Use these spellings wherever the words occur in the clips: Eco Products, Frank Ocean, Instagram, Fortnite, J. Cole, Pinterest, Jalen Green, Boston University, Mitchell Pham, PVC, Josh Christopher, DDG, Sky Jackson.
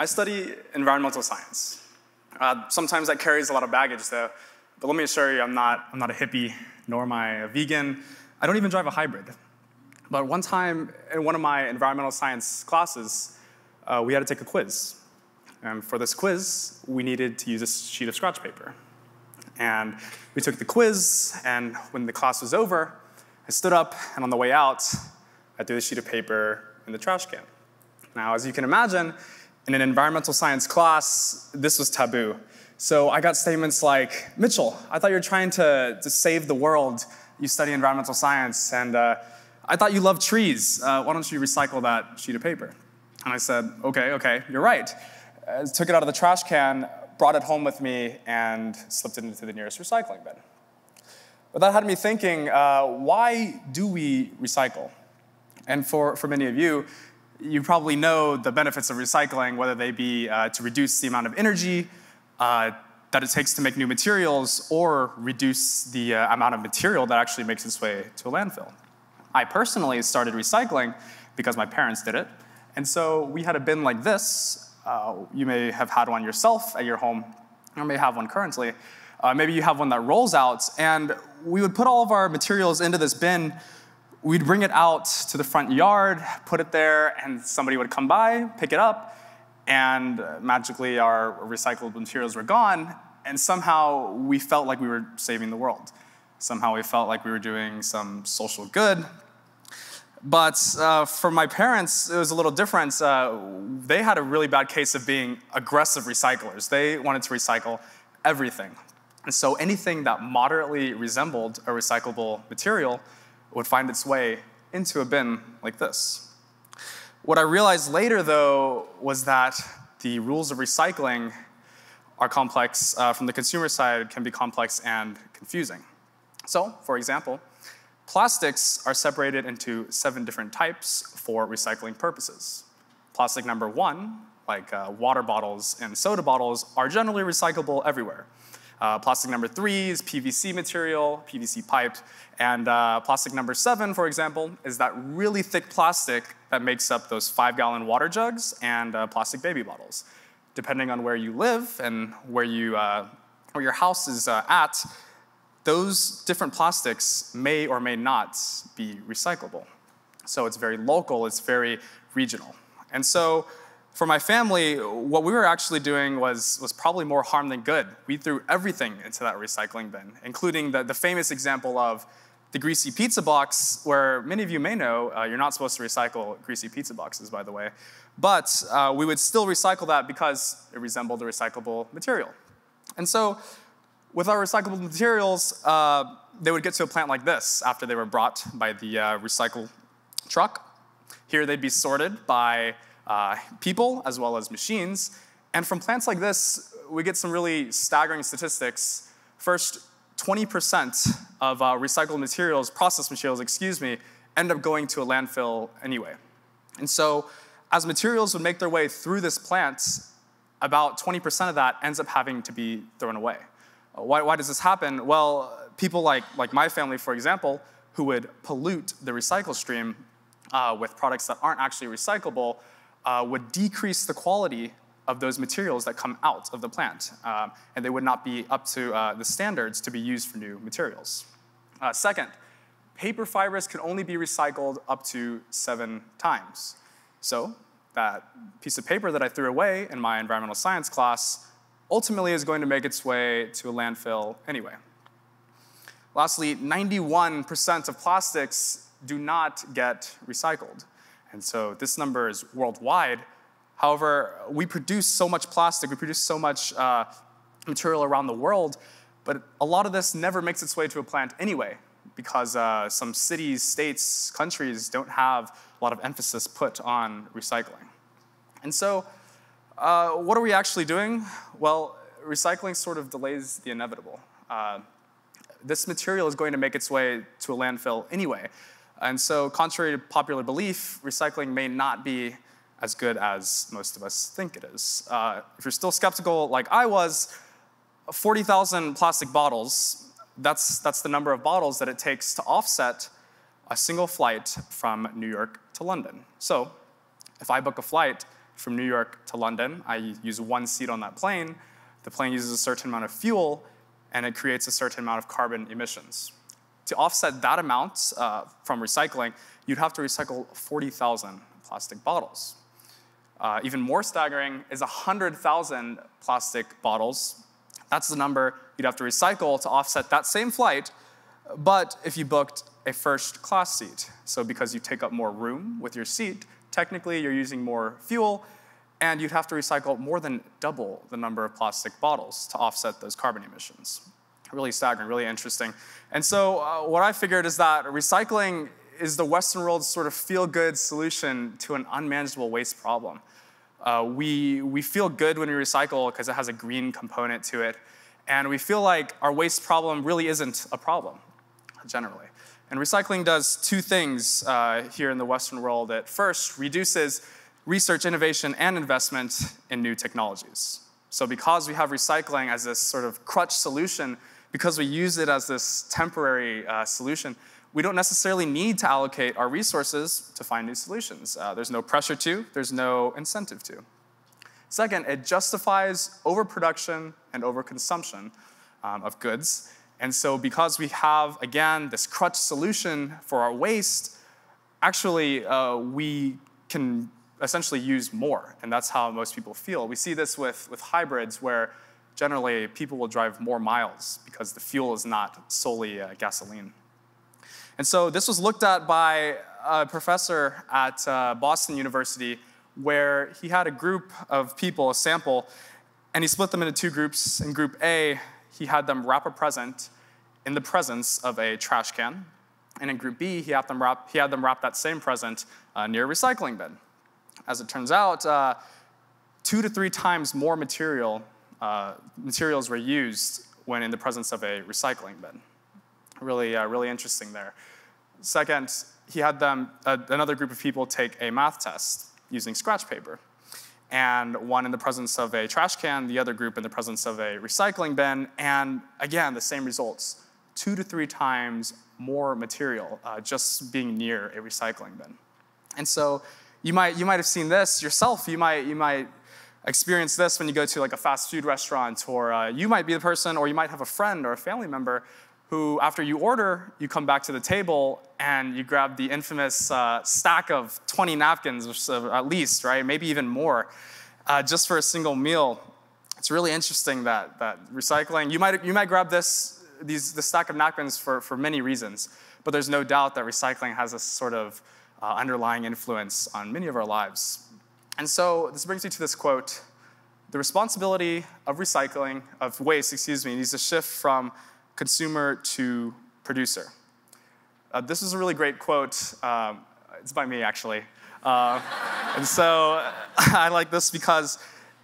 I study environmental science. Sometimes that carries a lot of baggage, though. But let me assure you, I'm not a hippie, nor am I a vegan. I don't even drive a hybrid. But one time in one of my environmental science classes, we had to take a quiz. And for this quiz, we needed to use a sheet of scratch paper. And we took the quiz, and when the class was over, I stood up, and on the way out, I threw the sheet of paper in the trash can. Now, as you can imagine, in an environmental science class, this was taboo. So I got statements like, Mitchell, I thought you were trying to save the world. You study environmental science, and I thought you loved trees. Why don't you recycle that sheet of paper? And I said, okay, you're right. I took it out of the trash can, brought it home with me, and slipped it into the nearest recycling bin. But that had me thinking, why do we recycle? And for many of you, you probably know the benefits of recycling, whether they be to reduce the amount of energy that it takes to make new materials, or reduce the amount of material that actually makes its way to a landfill. I personally started recycling because my parents did it. And so we had a bin like this. You may have had one yourself at your home, or may have one currently. Maybe you have one that rolls out. And we would put all of our materials into this bin. We'd bring it out to the front yard, put it there, and somebody would come by, pick it up, and magically our recyclable materials were gone. And somehow we felt like we were saving the world. Somehow we felt like we were doing some social good. But for my parents, it was a little different. They had a really bad case of being aggressive recyclers. They wanted to recycle everything. And so anything that moderately resembled a recyclable material would find its way into a bin like this. What I realized later, though, was that the rules of recycling are complex. From the consumer side, can be complex and confusing. So, for example, plastics are separated into 7 different types for recycling purposes. Plastic number 1, like water bottles and soda bottles, are generally recyclable everywhere. Plastic number 3 is PVC material, PVC pipe, and plastic number 7, for example, is that really thick plastic that makes up those 5-gallon water jugs and plastic baby bottles. Depending on where you live and where your house is at, those different plastics may or may not be recyclable. So it's very local, it's very regional. And so for my family, what we were actually doing was probably more harm than good. We threw everything into that recycling bin, including the famous example of the greasy pizza box, where many of you may know, you're not supposed to recycle greasy pizza boxes, by the way. But we would still recycle that because it resembled a recyclable material. And so with our recyclable materials, they would get to a plant like this after they were brought by the recycle truck. Here they'd be sorted by people as well as machines. And from plants like this, we get some really staggering statistics. First, 20% of recycled materials, processed materials, excuse me, end up going to a landfill anyway. And so as materials would make their way through this plant, about 20% of that ends up having to be thrown away. Why does this happen? Well, people like my family, for example, who would pollute the recycle stream with products that aren't actually recyclable, would decrease the quality of those materials that come out of the plant. And they would not be up to the standards to be used for new materials. Second, paper fibers can only be recycled up to 7 times. So that piece of paper that I threw away in my environmental science class ultimately is going to make its way to a landfill anyway. Lastly, 91% of plastics do not get recycled. And so this number is worldwide. However, we produce so much plastic, we produce so much material around the world, but a lot of this never makes its way to a plant anyway, because some cities, states, countries don't have a lot of emphasis put on recycling. And so what are we actually doing? Well, recycling sort of delays the inevitable. This material is going to make its way to a landfill anyway. And so contrary to popular belief, recycling may not be as good as most of us think it is. If you're still skeptical like I was, 40,000 plastic bottles, that's the number of bottles that it takes to offset a single flight from New York to London. So if I book a flight from New York to London. I use one seat on that plane. The plane uses a certain amount of fuel, and it creates a certain amount of carbon emissions. To offset that amount from recycling, you'd have to recycle 40,000 plastic bottles. Even more staggering is 100,000 plastic bottles. That's the number you'd have to recycle to offset that same flight, but if you booked a first class seat. So because you take up more room with your seat, technically you're using more fuel, and you'd have to recycle more than double the number of plastic bottles to offset those carbon emissions. Really staggering, really interesting. And so what I figured is that recycling is the Western world's sort of feel-good solution to an unmanageable waste problem. We feel good when we recycle because it has a green component to it, and we feel like our waste problem really isn't a problem, generally. And recycling does two things here in the Western world. It first reduces research, innovation, and investment in new technologies. So because we have recycling as this sort of crutch solution, because we use it as this temporary solution, we don't necessarily need to allocate our resources to find new solutions. There's no pressure to, there's no incentive to. Second, it justifies overproduction and overconsumption of goods. And so because we have, again, this crutch solution for our waste, actually we can essentially use more, and that's how most people feel. We see this with hybrids, where generally people will drive more miles because the fuel is not solely gasoline. And so this was looked at by a professor at Boston University, where he had a group of people, a sample, and he split them into two groups. In group A, he had them wrap a present in the presence of a trash can, and in group B, he had them wrap that same present near a recycling bin. As it turns out, 2 to 3 times more materials were used when in the presence of a recycling bin. Really, really interesting there. Second, he had them, another group of people take a math test using scratch paper. And one in the presence of a trash can, the other group in the presence of a recycling bin. And again, the same results, 2 to 3 times more material just being near a recycling bin. And so you might have seen this yourself. You might experience this when you go to like a fast food restaurant, or you might be the person, or you might have a friend or a family member who, after you order, you come back to the table and you grab the infamous stack of 20 napkins, at least, right? Maybe even more, just for a single meal. It's really interesting that recycling, you might grab this stack of napkins for many reasons, but there's no doubt that recycling has a sort of underlying influence on many of our lives. And so this brings me to this quote: "The responsibility of waste, needs to shift from consumer to producer." This is a really great quote. It's by me, actually. And so I like this because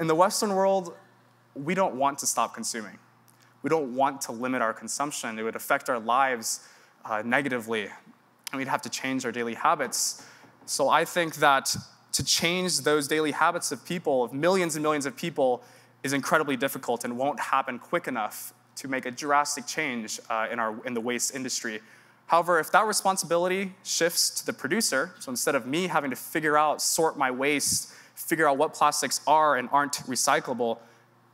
in the Western world, we don't want to stop consuming. We don't want to limit our consumption. It would affect our lives negatively, and we'd have to change our daily habits. So I think that to change those daily habits of people, of millions and millions of people, is incredibly difficult and won't happen quick enough to make a drastic change in the waste industry. However, if that responsibility shifts to the producer, so instead of me having to sort my waste, figure out what plastics are and aren't recyclable,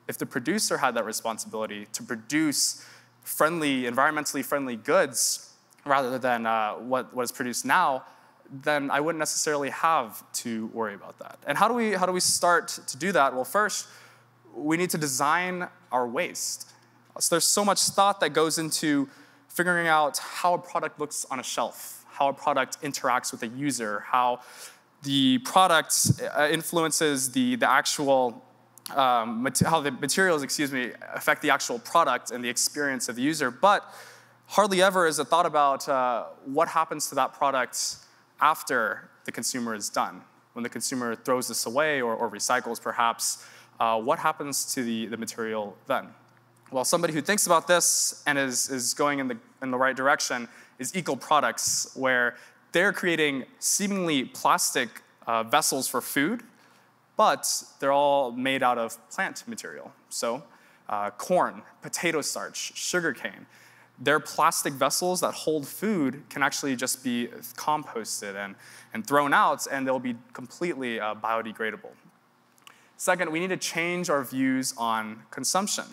if the producer had that responsibility to produce environmentally friendly goods rather than what is produced now, then I wouldn't necessarily have to worry about that. And how do we start to do that? Well, first, we need to design our waste. So there's so much thought that goes into figuring out how a product looks on a shelf, how a product interacts with a user, how the product influences how the materials, affect the actual product and the experience of the user. But hardly ever is it thought about what happens to that product after the consumer is done. When the consumer throws this away or recycles, perhaps, what happens to the material then? Well, somebody who thinks about this and is going in the right direction is Eco Products, where they're creating seemingly plastic vessels for food, but they're all made out of plant material. So corn, potato starch, sugarcane. Their plastic vessels that hold food can actually just be composted and thrown out, and they'll be completely biodegradable. Second, we need to change our views on consumption.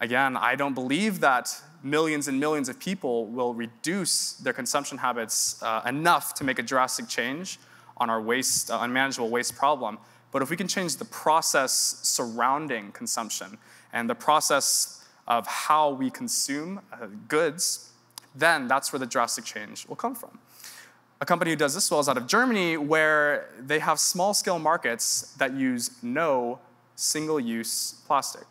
Again, I don't believe that millions and millions of people will reduce their consumption habits enough to make a drastic change on our waste, unmanageable waste problem. But if we can change the process surrounding consumption and the process of how we consume goods, then that's where the drastic change will come from. A company who does this well is out of Germany, where they have small-scale markets that use no single-use plastic.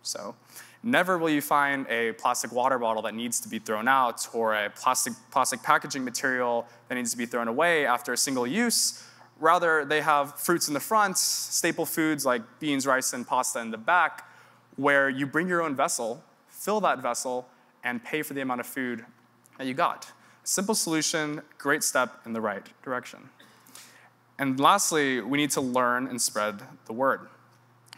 So never will you find a plastic water bottle that needs to be thrown out, or a plastic packaging material that needs to be thrown away after a single use. Rather, they have fruits in the front, staple foods like beans, rice, and pasta in the back, where you bring your own vessel, fill that vessel, and pay for the amount of food that you got. Simple solution, great step in the right direction. And lastly, we need to learn and spread the word.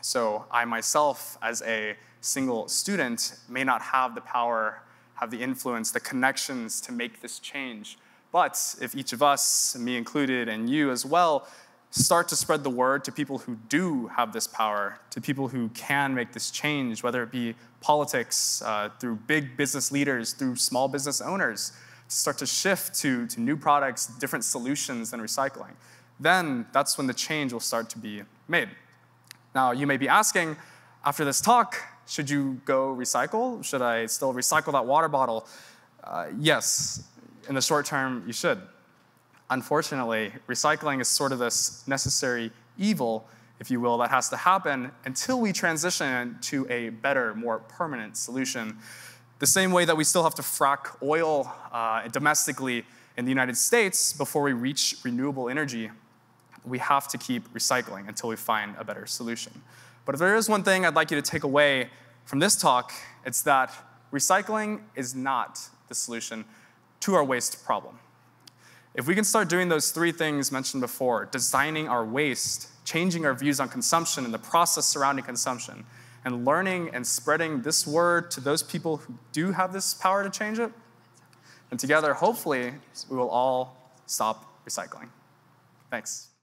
So I myself, as a single student, may not have the power, have the influence, the connections to make this change. But if each of us, me included, and you as well, start to spread the word to people who do have this power, to people who can make this change, whether it be politics, through big business leaders, through small business owners, to start to shift to new products, different solutions than recycling, then that's when the change will start to be made. Now, you may be asking, after this talk, should you go recycle? Should I still recycle that water bottle? Yes, in the short term, you should. Unfortunately, recycling is sort of this necessary evil, if you will, that has to happen until we transition to a better, more permanent solution. The same way that we still have to frack oil domestically in the United States before we reach renewable energy, we have to keep recycling until we find a better solution. But if there is one thing I'd like you to take away from this talk, it's that recycling is not the solution to our waste problem. If we can start doing those three things mentioned before, designing our waste, changing our views on consumption and the process surrounding consumption, and learning and spreading this word to those people who do have this power to change it, and together, hopefully, we will all stop recycling. Thanks.